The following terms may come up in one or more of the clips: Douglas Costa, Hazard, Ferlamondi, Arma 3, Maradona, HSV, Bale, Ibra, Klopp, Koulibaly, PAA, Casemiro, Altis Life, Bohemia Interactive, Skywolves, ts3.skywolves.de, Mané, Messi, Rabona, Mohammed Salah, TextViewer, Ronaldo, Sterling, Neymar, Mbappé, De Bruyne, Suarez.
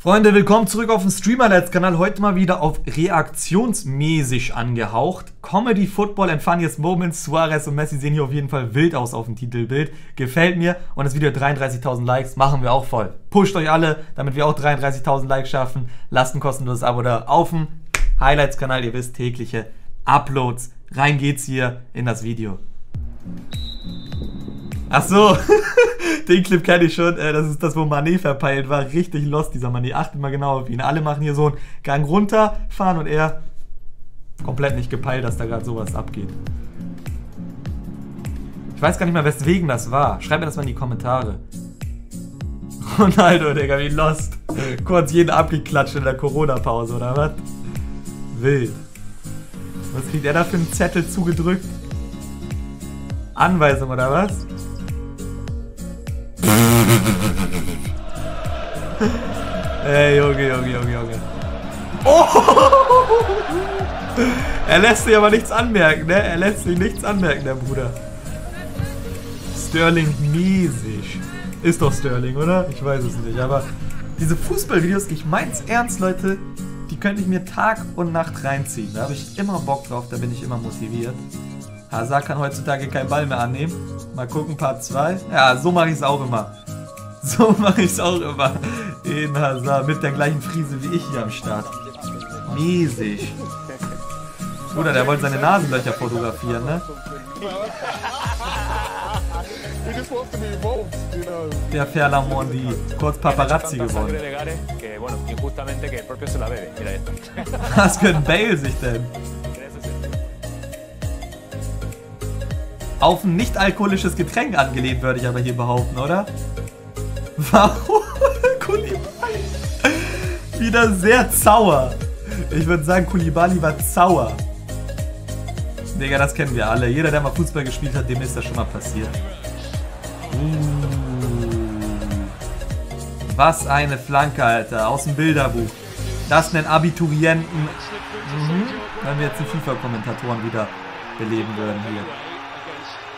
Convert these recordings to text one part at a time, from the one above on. Freunde, willkommen zurück auf dem Streamerlets-Kanal. Heute mal wieder auf reaktionsmäßig angehaucht. Comedy, Football and Funniest Moments. Suarez und Messi sehen hier auf jeden Fall wild aus auf dem Titelbild. Gefällt mir. Und das Video hat 33.000 Likes. Machen wir auch voll. Pusht euch alle, damit wir auch 33.000 Likes schaffen. Lasst ein kostenloses Abo da auf dem Highlights-Kanal. Ihr wisst, tägliche Uploads. Rein geht's hier in das Video. Ach so, den Clip kenne ich schon. Das ist das, wo Mané verpeilt war. Richtig lost, dieser Mané. Achtet mal genau auf ihn. Alle machen hier so einen Gang runterfahren und er komplett nicht gepeilt, dass da gerade sowas abgeht. Ich weiß gar nicht mal, weswegen das war. Schreibt mir das mal in die Kommentare. Ronaldo, Digga, wie lost. Kurz jeden abgeklatscht in der Corona-Pause, oder was? Wild. Was kriegt er da für einen Zettel zugedrückt? Anweisung, oder was? Ey, Junge. Oh! Er lässt sich aber nichts anmerken, ne? Er lässt sich nichts anmerken, der Bruder. Sterling mäßig. Ist doch Sterling, oder? Ich weiß es nicht, aber diese Fußballvideos, ich mein's ernst, Leute, die könnte ich mir Tag und Nacht reinziehen. Da habe ich immer Bock drauf, da bin ich immer motiviert. Hazard kann heutzutage keinen Ball mehr annehmen. Mal gucken, Part 2. Ja, so mache ich es auch immer. So mache ich es auch immer. In Hazard mit der gleichen Frise wie ich hier am Start. Mäßig. Bruder, der wollte seine Nasenlöcher fotografieren, ne? Der Ferlamondi, kurz Paparazzi geworden. Was gönnt Bale sich denn? Auf ein nicht-alkoholisches Getränk angelehnt, würde ich aber hier behaupten, oder? Warum? Koulibaly. Wieder sehr sauer. Ich würde sagen, Koulibaly war sauer. Digga, das kennen wir alle. Jeder, der mal Fußball gespielt hat, dem ist das schon mal passiert. Was eine Flanke, Alter. Aus dem Bilderbuch. Das nennen Abiturienten. Wenn wir jetzt die FIFA-Kommentatoren wieder beleben würden hier.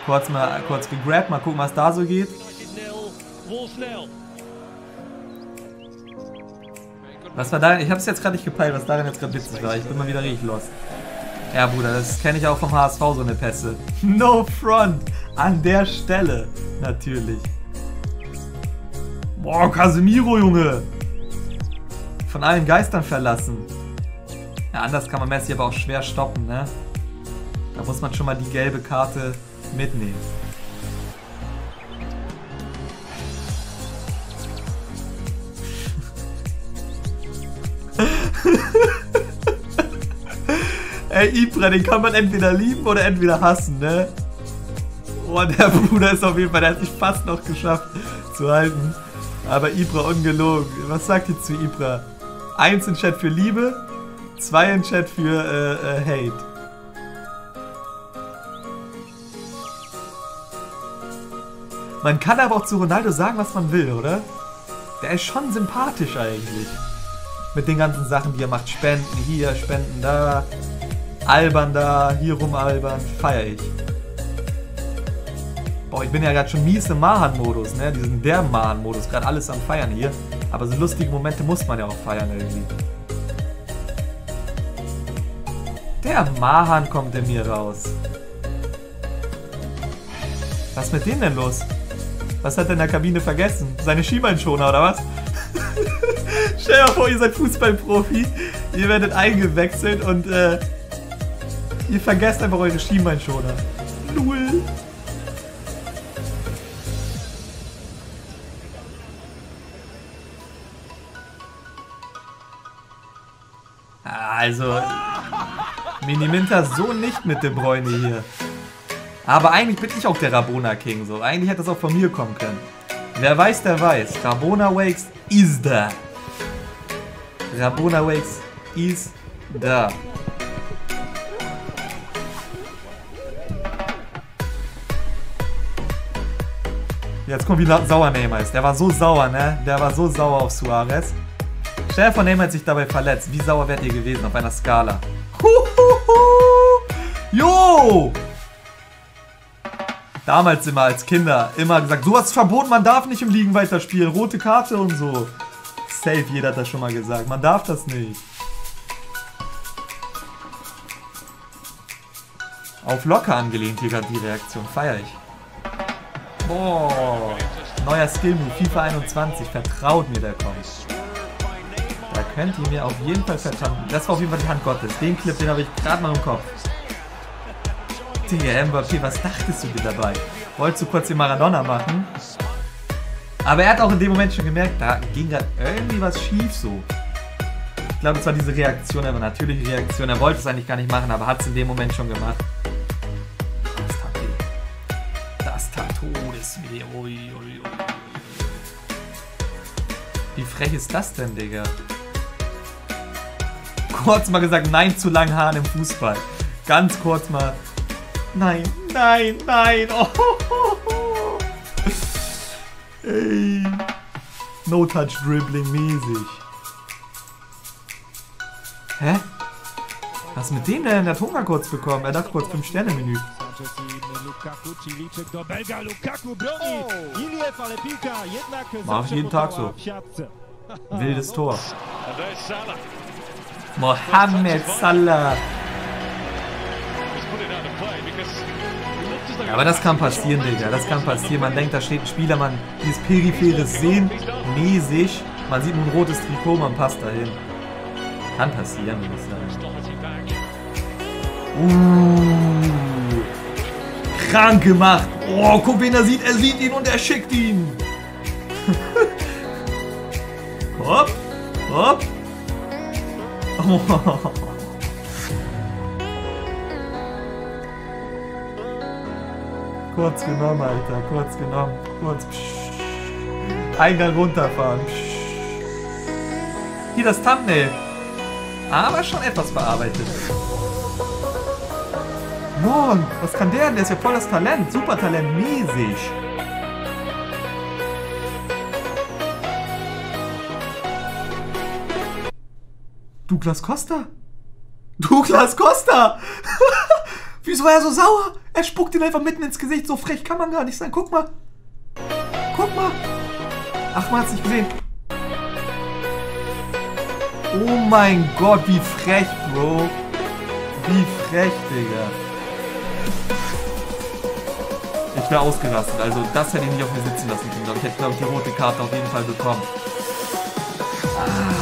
Kurz gegrabt, mal gucken, was da so geht. Was war da? Ich hab's jetzt gerade nicht gepeilt, was darin jetzt gerade witzig war. Ich bin mal wieder richtig los. Ja, Bruder, das kenne ich auch vom HSV, so eine Pässe. No front! An der Stelle, natürlich. Boah, Casemiro, Junge! Von allen Geistern verlassen. Ja, anders kann man Messi aber auch schwer stoppen, ne? Da muss man schon mal die gelbe Karte mitnehmen. Ey, Ibra, den kann man entweder lieben oder entweder hassen, ne? Oh, der Bruder ist auf jeden Fall, der hat sich fast noch geschafft zu halten. Aber Ibra ungelogen. Was sagt ihr zu Ibra? 1 in Chat für Liebe, 2 in Chat für Hate. Man kann aber auch zu Ronaldo sagen, was man will, oder? Der ist schon sympathisch eigentlich. Mit den ganzen Sachen, die er macht. Spenden hier, Spenden da. Albern da, hier rumalbern. Feier ich. Boah, ich bin ja gerade schon mies im Mahan-Modus, ne? Diesen derben Mahan-Modus. Gerade alles am Feiern hier. Aber so lustige Momente muss man ja auch feiern irgendwie. Der Mahan kommt in mir raus. Was ist mit dem denn los? Was hat er in der Kabine vergessen? Seine Schienbeinschoner oder was? Stell dir mal vor, ihr seid Fußballprofi, ihr werdet eingewechselt und ihr vergesst einfach eure Schienbeinschoner. Lul. Also, Miniminter so nicht mit De Bruyne hier. Aber eigentlich bin ich auch der Rabona-King, so. Eigentlich hätte das auch von mir kommen können. Wer weiß, der weiß. Rabona Wakes is da. Rabona Wakes is da. Jetzt guck, wie sauer Neymar ist. Der war so sauer, ne? Der war so sauer auf Suarez. Stell dir vor, Neymar hat sich dabei verletzt. Wie sauer wärt ihr gewesen auf einer Skala? Jo! Damals immer als Kinder, immer gesagt, sowas ist verboten, man darf nicht im Liegen weiterspielen, rote Karte und so. Safe, jeder hat das schon mal gesagt. Man darf das nicht. Auf locker angelehnt, Digga, die Reaktion. Feier ich. Boah. Neuer Skill-Move, FIFA 21. Vertraut mir, der kommt. Da könnt ihr mir auf jeden Fall vertrauen. Das war auf jeden Fall die Hand Gottes. Den Clip, den habe ich gerade mal im Kopf. Digga, Mbappé, was dachtest du dir dabei? Wolltest du kurz den Maradona machen? Aber er hat auch in dem Moment schon gemerkt, da ging gerade irgendwie was schief so. Ich glaube, es war diese Reaktion, aber natürliche Reaktion. Er wollte es eigentlich gar nicht machen, aber hat es in dem Moment schon gemacht. Das tat weh. Das tat Todesweh. Ui, ui, ui. Wie frech ist das denn, Digga? Kurz mal gesagt, nein zu langen Haaren im Fußball. Ganz kurz mal. Nein, nein, nein. Oh, oh, oh. Ey. No-Touch-Dribbling-mäßig. Hä? Was mit dem denn? Der hat Hunger kurz bekommen. Er dachte kurz 5-Sterne-Menü. War jeden Tag so. Wildes Tor. Mohammed Salah. Aber das kann passieren, Digga. Das kann passieren. Man denkt, da steht ein Spieler, man dieses peripheres Sehen, mäßig. Man sieht nur ein rotes Trikot, man passt dahin. Kann passieren, würde ich sagen. Krank gemacht. Oh, guck, wen er sieht. Er sieht ihn und er schickt ihn. Hopp, hopp. Oh. Kurz genommen, Alter. Kurz genommen. Kurz. Psch. Eingang runterfahren. Psch. Hier das Thumbnail. Aber schon etwas bearbeitet. Mann, was kann der denn? Der ist ja voll das Talent. Super Talent, mäßig. Douglas Costa? Douglas Costa! Wieso war er so sauer? Er spuckt ihn einfach mitten ins Gesicht. So frech kann man gar nicht sein. Guck mal. Guck mal. Ach, man hat's nicht gesehen. Oh mein Gott, wie frech, Bro. Wie frech, Digga. Ich wäre ausgerastet. Also das hätte ich nicht auf mir sitzen lassen können. Ich hätte, glaube ich, die rote Karte auf jeden Fall bekommen. Ah.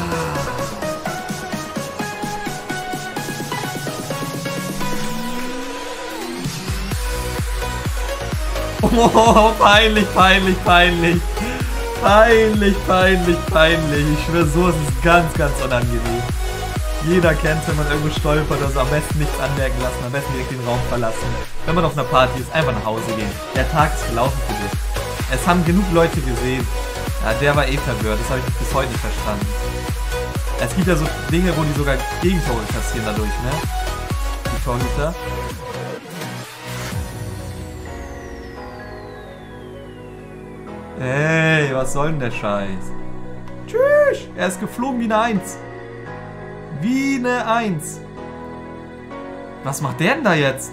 Oh, peinlich, peinlich, peinlich. Peinlich, peinlich, peinlich. Ich schwöre, so ist es ganz, ganz unangenehm. Jeder kennt es, wenn man irgendwo stolpert, also am besten nichts anmerken lassen, am besten direkt den Raum verlassen. Wenn man auf einer Party ist, einfach nach Hause gehen. Der Tag ist gelaufen für dich. Es haben genug Leute gesehen. Ja, der war eh verwirrt, das habe ich bis heute nicht verstanden. Es gibt ja so Dinge, wo die sogar Gegentore kassieren dadurch, ne? Die Torhüter. Ey, was soll denn der Scheiß? Tschüss! Er ist geflogen wie eine 1. Wie eine 1. Was macht der denn da jetzt?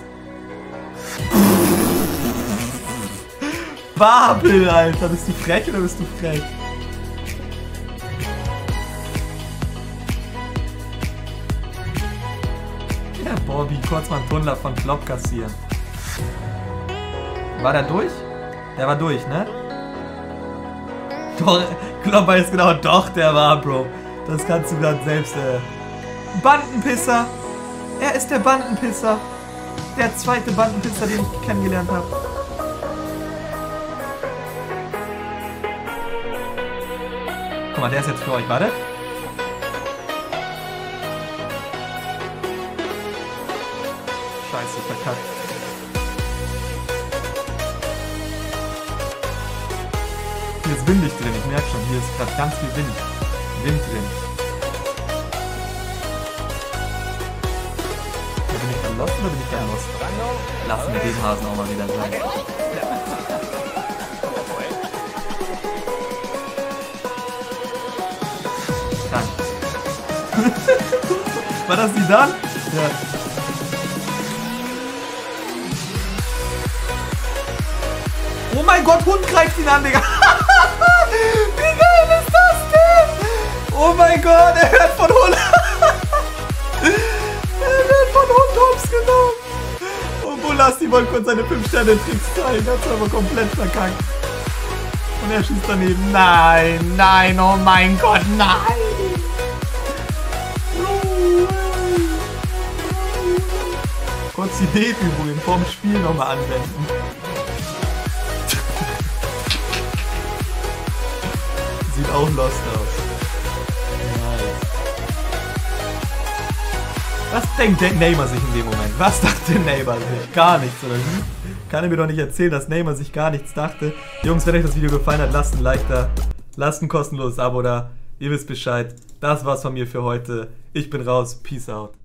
Babel, Alter. Bist du frech oder bist du frech? Ja, boah, wie kurz mal ein Tunnel von Klopp kassieren. War der durch? Der war durch, ne? Doch, Klopp weiß genau, doch, der war, Bro. Das kannst du gerade selbst, Bandenpisser! Er ist der Bandenpisser! Der zweite Bandenpisser, den ich kennengelernt habe. Guck mal, der ist jetzt für euch, warte. Scheiße, verkackt. Hier ist windig drin, ich merke schon, hier ist gerade ganz viel Wind. Wind drin. Ja, bin ich dann los oder bin ich dann los? Lassen wir den Hasen auch mal wieder sein. Dann. War das die dann? Ja. Oh mein Gott, Hund greift ihn an, Digga. Wie geil ist das denn? Oh mein Gott, er wird von Hund. Er wird von Hund hops genommen. Und Bolassi wollte kurz seine 5-Sterne-Tricks zeigen. Das ist aber komplett verkackt. Und er schießt daneben. Nein, nein, oh mein Gott, nein. Kurz die Dehnübungen vorm Spiel nochmal anwenden. Sieht auch lost aus. Nice. Was denkt der Neymar sich in dem Moment? Was dachte Neymar sich? Gar nichts, oder wie? Kann er mir doch nicht erzählen, dass Neymar sich gar nichts dachte. Jungs, wenn euch das Video gefallen hat, lasst ein Like da. Lasst ein kostenloses Abo da. Ihr wisst Bescheid. Das war's von mir für heute. Ich bin raus. Peace out.